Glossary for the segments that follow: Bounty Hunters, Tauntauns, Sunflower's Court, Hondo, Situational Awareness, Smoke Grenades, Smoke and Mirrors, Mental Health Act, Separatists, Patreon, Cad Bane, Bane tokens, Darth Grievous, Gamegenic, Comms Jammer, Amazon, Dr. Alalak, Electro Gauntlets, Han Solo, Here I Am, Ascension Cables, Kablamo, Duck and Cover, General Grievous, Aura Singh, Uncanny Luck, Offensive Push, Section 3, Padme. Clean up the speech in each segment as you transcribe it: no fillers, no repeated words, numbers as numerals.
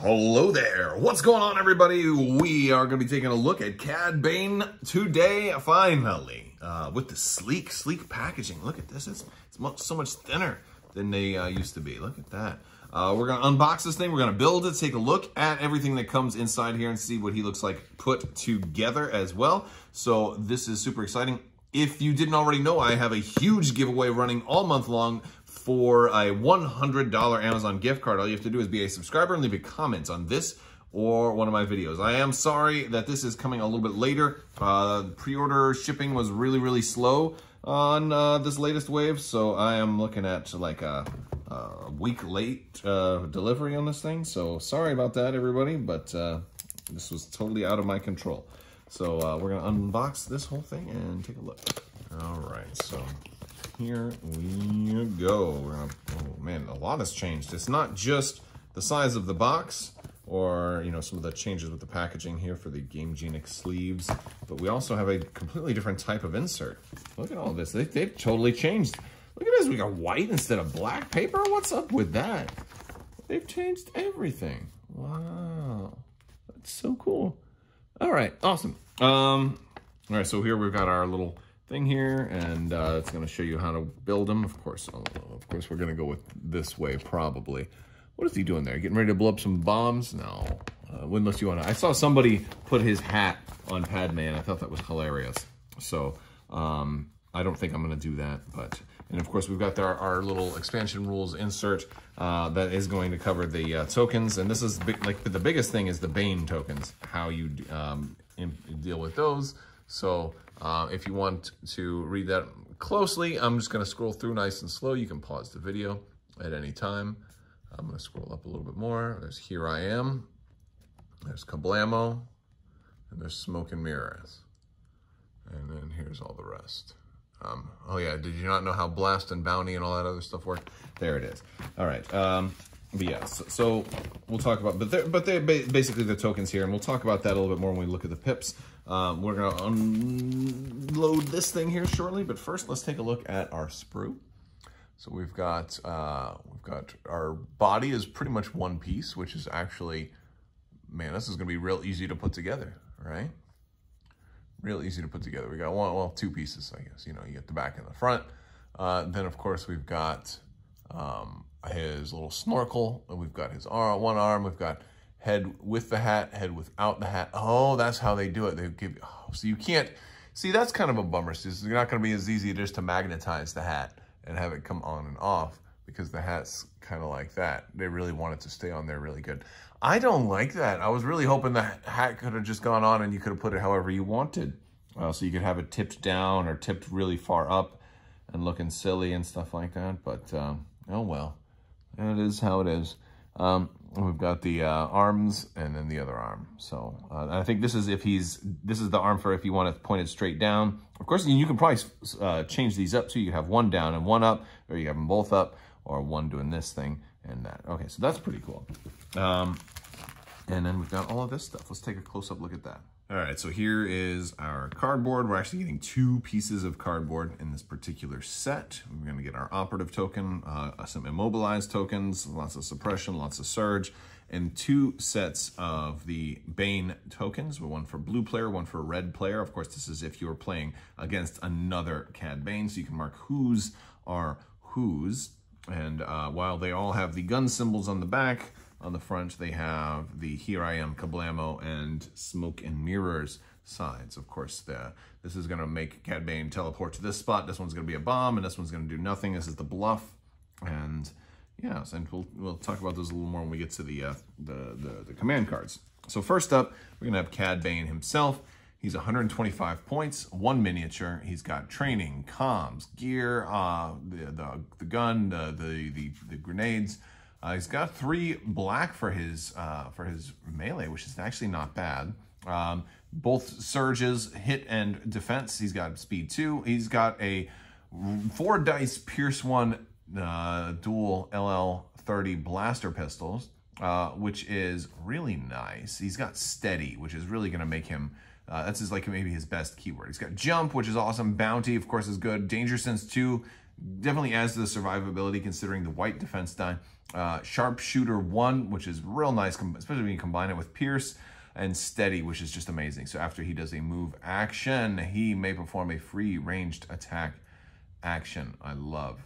Hello there, what's going on everybody? We are going to be taking a look at Cad Bane today, finally, with the sleek packaging. Look at this, it's so much thinner than they used to be. Look at that. We're going to unbox this thing, we're going to build it, take a look at everything that comes inside here and see what he looks like put together as well. So this is super exciting. If you didn't already know, I have a huge giveaway running all month long for a $100 Amazon gift card. All you have to do is be a subscriber and leave a comment on this or one of my videos. I am sorry that this is coming a little bit later. Pre-order shipping was really slow on this latest wave, so I am looking at like a week late delivery on this thing. So sorry about that, everybody, but this was totally out of my control. So we're gonna unbox this whole thing and take a look. All right, so here we go. We're gonna, oh man, a lot has changed. It's not just the size of the box or, you know, some of the changes with the packaging here for the Gamegenic sleeves, but we also have a completely different type of insert. Look at all this. They've totally changed. Look at this. We got white instead of black paper. What's up with that? They've changed everything. Wow. That's so cool. All right. Awesome. All right. So here we've got our little thing here, and it's going to show you how to build them. Of course, we're going to go with this way probably. What is he doing there? Getting ready to blow up some bombs? No, unless you want to. I saw somebody put his hat on Padme, and I thought that was hilarious. So I don't think I'm going to do that. But and of course, we've got our little expansion rules insert that is going to cover the tokens. And this is the biggest thing is the Bane tokens. How you deal with those. So if you want to read that closely, I'm just going to scroll through nice and slow. You can pause the video at any time. I'm going to scroll up a little bit more. There's Here I Am. There's Kablamo. And there's Smoke and Mirrors. And then here's all the rest. Oh yeah, did you not know how Blast and Bounty and all that other stuff work? There it is. All right. But yeah, so we'll talk about, but they're basically the tokens here, and we'll talk about that a little bit more when we look at the pips. We're going to unload this thing here shortly, but first let's take a look at our sprue. So we've got our body is pretty much one piece, which is actually, man, this is going to be real easy to put together, right? Real easy to put together. We got two pieces, I guess, you know, you get the back and the front. Then of course we've got, his little snorkel, and we've got his arm, one arm, we've got head with the hat, head without the hat. Oh, that's how they do it. They give, oh, so you can't, see, that's kind of a bummer. So it's not going to be as easy just to magnetize the hat and have it come on and off, because the hat's kind of like that. They really want it to stay on there really good. I don't like that. I was really hoping the hat could have just gone on and you could have put it however you wanted. So you could have it tipped down or tipped really far up and looking silly and stuff like that. But, oh well. And it is how it is. We've got the arms and then the other arm. So I think this is the arm for if you want to point it straight down. Of course, you can probably change these up too. You have one down and one up, or you have them both up, or one doing this thing and that. Okay, so that's pretty cool. And then we've got all of this stuff. Let's take a close-up look at that. All right, so here is our cardboard. We're actually getting two pieces of cardboard in this particular set. We're going to get our operative token, some immobilized tokens, lots of suppression, lots of surge, and two sets of the Bane tokens, one for blue player, one for red player. Of course, this is if you're playing against another Cad Bane, so you can mark whose are whose. And while they all have the gun symbols on the back, on the front, they have the Here I Am, Kablamo, and Smoke and Mirrors sides. Of course, this is going to make Cad Bane teleport to this spot. This one's going to be a bomb, and this one's going to do nothing. This is the bluff, and yeah, and we'll talk about those a little more when we get to the command cards. So first up, we're going to have Cad Bane himself. He's 125 points, one miniature. He's got training, comms, gear, the gun, the grenades. He's got three black for his melee, which is actually not bad. Both surges, hit and defense. He's got speed 2. He's got a 4-dice Pierce 1 dual LL30 blaster pistols, which is really nice. He's got steady, which is really going to make him. That's maybe his best keyword. He's got jump, which is awesome. Bounty, of course, is good. Danger sense 2. Definitely adds to the survivability considering the white defense die. Sharpshooter 1, which is real nice, especially when you combine it with Pierce. And Steady, which is just amazing. So after he does a move action, he may perform a free ranged attack action. I love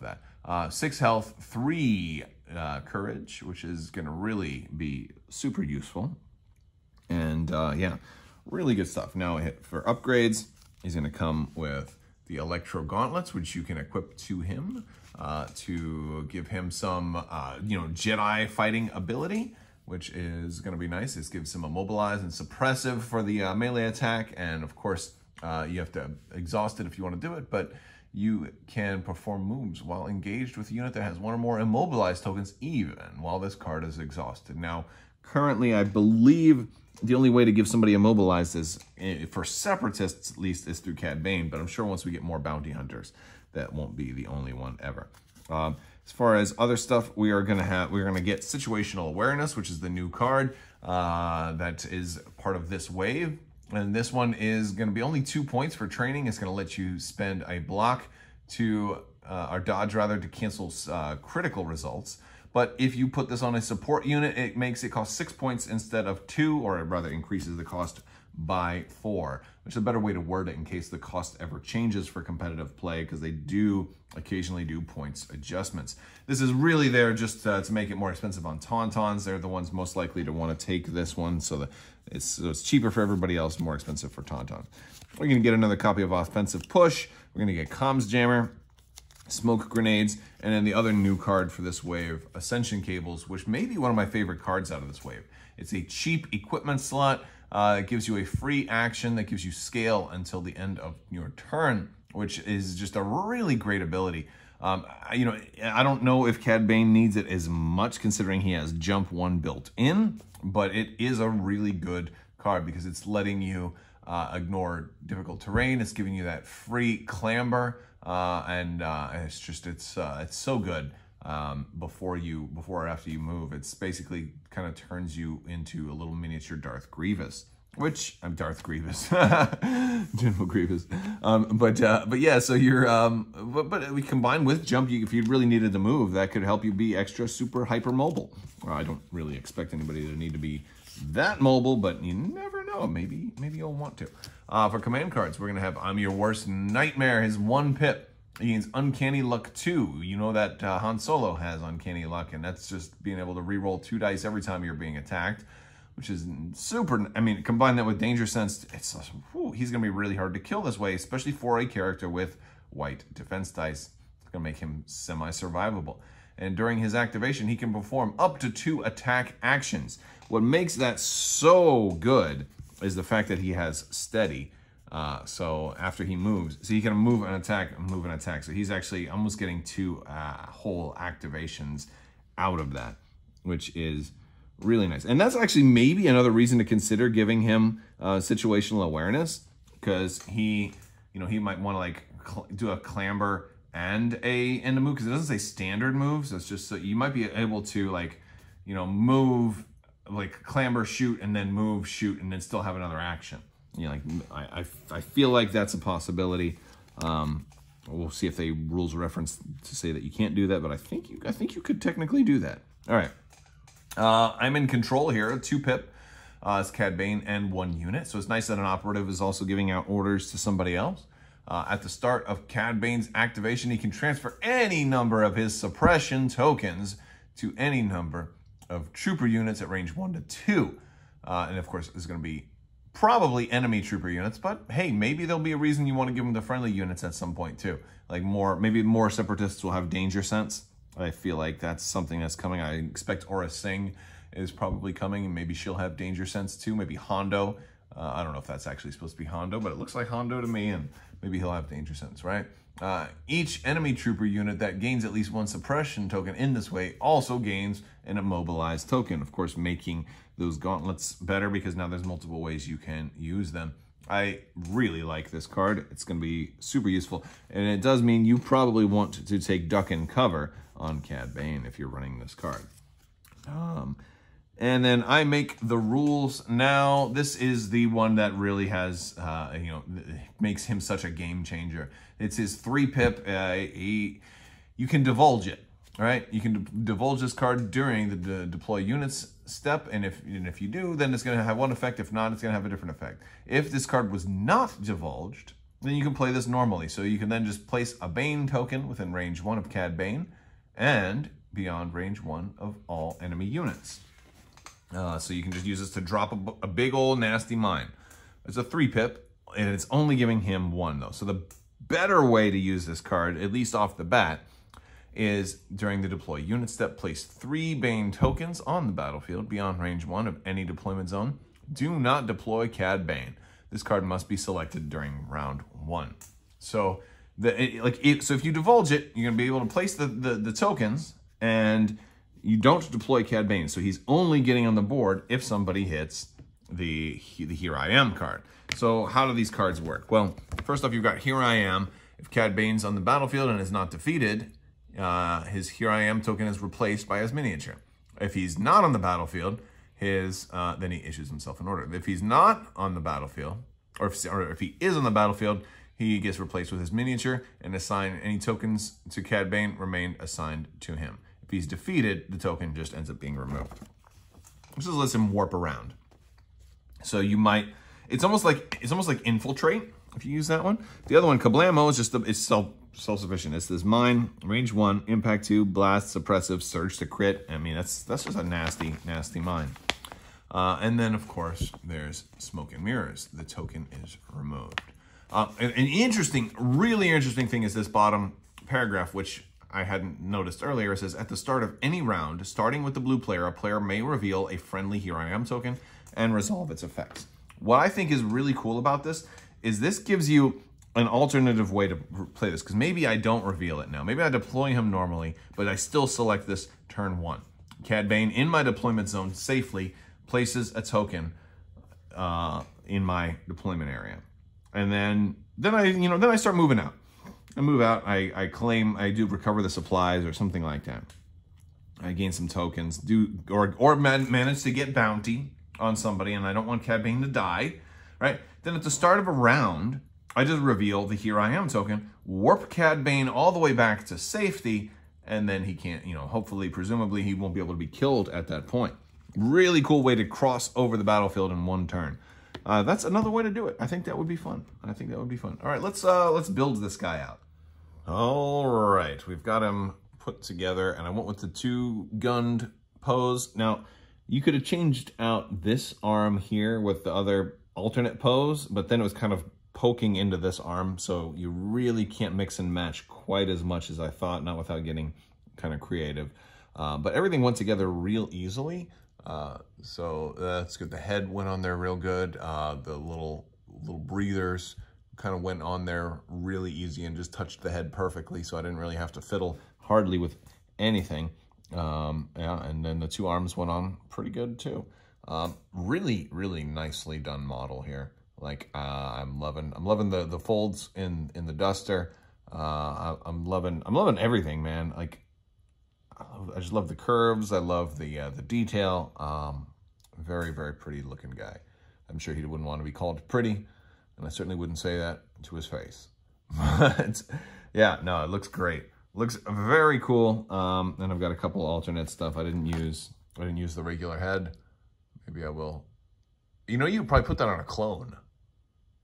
that. 6 health, 3 courage, which is going to really be super useful. And yeah, really good stuff. Now for upgrades, he's going to come with the Electro Gauntlets, which you can equip to him to give him some, you know, Jedi fighting ability, which is going to be nice. This gives him a mobilize and suppressive for the melee attack. And of course, you have to exhaust it if you want to do it, but you can perform moves while engaged with a unit that has one or more immobilized tokens even while this card is exhausted. Now, currently, I believe the only way to give somebody immobilized is, for Separatists at least, is through Cad Bane, but I'm sure once we get more Bounty Hunters, that won't be the only one ever. As far as other stuff, we are gonna have, we're gonna get Situational Awareness, which is the new card that is part of this wave. And this one is gonna be only 2 points for training. It's gonna let you spend a block to, or dodge rather, to cancel critical results. But if you put this on a support unit, it makes it cost 6 points instead of 2, or rather increases the cost by 4, which is a better way to word it in case the cost ever changes for competitive play, because they do occasionally do points adjustments. This is really there just to make it more expensive on Tauntauns. They're the ones most likely to want to take this one, so that it's cheaper for everybody else, more expensive for Tauntauns. We're going to get another copy of Offensive Push. We're going to get Comms Jammer, Smoke Grenades, and then the other new card for this wave, Ascension Cables, which may be one of my favorite cards out of this wave. It's a cheap equipment slot. It gives you a free action that gives you scale until the end of your turn, which is just a really great ability. You know, I don't know if Cad Bane needs it as much considering he has Jump 1 built in, but it is a really good card because it's letting you ignore difficult terrain. It's giving you that free clamber, and it's just it's so good. Before or after you move, it's basically kind of turns you into a little miniature Darth Grievous, which I'm Darth Grievous, General Grievous. But yeah, so you're but we combine with jump. If you really needed to move, that could help you be extra super hyper mobile. Well, I don't really expect anybody to need to be that mobile, but you never know. Maybe you'll want to. For command cards, we're gonna have I'm Your Worst Nightmare. His 1 pip. He gains Uncanny Luck 2. You know that Han Solo has Uncanny Luck, and that's just being able to re-roll 2 dice every time you're being attacked, which is super. I mean, combine that with Danger Sense, it's, whew, he's going to be really hard to kill this way, especially for a character with white defense dice. It's going to make him semi-survivable. And during his activation, he can perform up to 2 attack actions. What makes that so good is the fact that he has Steady. So after he moves, so he can move an attack. So he's actually almost getting 2 whole activations out of that, which is really nice. And that's actually maybe another reason to consider giving him Situational Awareness, because he, you know, he might want to like do a clamber and a move, because it doesn't say standard moves. So it's just so you might be able to like, you know, move, like clamber, shoot, and then move, shoot, and then still have another action. You know, like I feel like that's a possibility. We'll see if they rules reference to say that you can't do that, but I think you could technically do that. All right, I'm in control here. 2 pip, it's Cad Bane and 1 unit. So it's nice that an operative is also giving out orders to somebody else. At the start of Cad Bane's activation, he can transfer any number of his suppression tokens to any number of trooper units at range 1 to 2, and of course is going to be probably enemy trooper units, but hey, maybe there'll be a reason you want to give them the friendly units at some point too. Like maybe more Separatists will have Danger Sense. I feel like that's something that's coming. I expect Aura Singh is probably coming, and maybe she'll have Danger Sense too. Maybe Hondo. I don't know if that's actually supposed to be Hondo, but it looks like Hondo to me, and maybe he'll have Danger Sense, right? Each enemy trooper unit that gains at least 1 suppression token in this way also gains an immobilized token, of course, making those gauntlets better because now there's multiple ways you can use them. I really like this card. It's going to be super useful, and it does mean you probably want to take Duck and Cover on Cad Bane if you're running this card. And then I make the rules now. This is the one that really has, you know, makes him such a game changer. It's his 3-pip. You can divulge it, right? You can divulge this card during the deploy units step, and if you do, then it's going to have one effect. If not, it's going to have a different effect. If this card was not divulged, then you can play this normally. So you can then just place a Bane token within range 1 of Cad Bane and beyond range 1 of all enemy units. So you can just use this to drop a big old nasty mine. It's a 3-pip, and it's only giving him 1, though. So the better way to use this card, at least off the bat, is during the deploy unit step, place 3 Bane tokens on the battlefield beyond range 1 of any deployment zone. Do not deploy Cad Bane. This card must be selected during round 1. So so if you divulge it, you're going to be able to place the tokens, and you don't deploy Cad Bane, so he's only getting on the board if somebody hits the Here I Am card. So how do these cards work? Well, first off, you've got Here I Am. If Cad Bane's on the battlefield and is not defeated, his Here I Am token is replaced by his miniature. If he's not on the battlefield, his then he issues himself an order. If he's not on the battlefield, or if he is on the battlefield, he gets replaced with his miniature, and assign any tokens to Cad Bane remain assigned to him. If he's defeated, the token just ends up being removed. This just lets him warp around. So you might, it's almost like Infiltrate, if you use that one. The other one, Kablamo, is just it's self-sufficient. It's this mine, range 1, impact 2, blast, suppressive, surge to crit. I mean, that's just a nasty, nasty mine. And then, of course, there's Smoke and Mirrors. The token is removed. An interesting, really interesting thing is this bottom paragraph, which I hadn't noticed earlier. It says, at the start of any round, starting with the blue player, a player may reveal a friendly Here I Am token and resolve its effects. What I think is really cool about this is this gives you an alternative way to play this, because maybe I don't reveal it now. Maybe I deploy him normally, but I still select this turn 1. Cad Bane, in my deployment zone safely, places a token in my deployment area. And then I start moving out. I move out, I claim, I do recover the supplies or something like that. I gain some tokens, or manage to get bounty on somebody, and I don't want Cad Bane to die, right? Then at the start of a round, I just reveal the Here I Am token, warp Cad Bane all the way back to safety, and then he can't, you know, hopefully, presumably, he won't be able to be killed at that point. Really cool way to cross over the battlefield in one turn. That's another way to do it. I think that would be fun. All right, let's build this guy out. All right, we've got him put together, and I went with the 2-gunned pose. Now, you could have changed out this arm here with the other alternate pose, but then it was kind of poking into this arm, so you really can't mix and match quite as much as I thought, not without getting kind of creative. But everything went together real easily. So that's good. The head went on there real good. The little breathers kind of went on there really easy and just touched the head perfectly. So I didn't really have to fiddle hardly with anything. Yeah, and then the 2 arms went on pretty good too. Really, really nicely done model here. Like, I'm loving the folds in the duster. I'm loving everything, man. Like, I just love the curves. I love the detail. Very, very pretty looking guy. I'm sure he wouldn't want to be called pretty, and I certainly wouldn't say that to his face. But yeah, no, it looks great. Looks very cool. And I've got a couple alternate stuff. I didn't use the regular head. Maybe I will. You know, you could probably put that on a clone,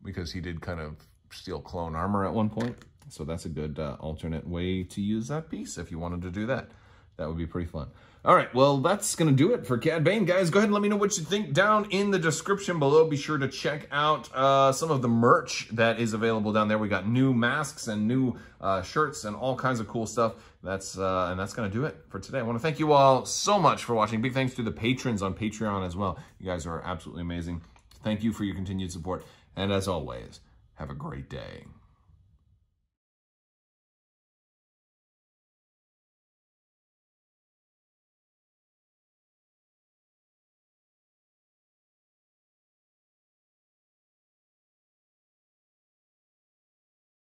because he did kind of steal clone armor at one point. So that's a good alternate way to use that piece if you wanted to do that. That would be pretty fun. All right, well, that's going to do it for Cad Bane, guys. Go ahead and let me know what you think down in the description below. Be sure to check out some of the merch that is available down there. We got new masks and new shirts and all kinds of cool stuff. And that's going to do it for today. I want to thank you all so much for watching. Big thanks to the patrons on Patreon as well. You guys are absolutely amazing. Thank you for your continued support. And as always, have a great day.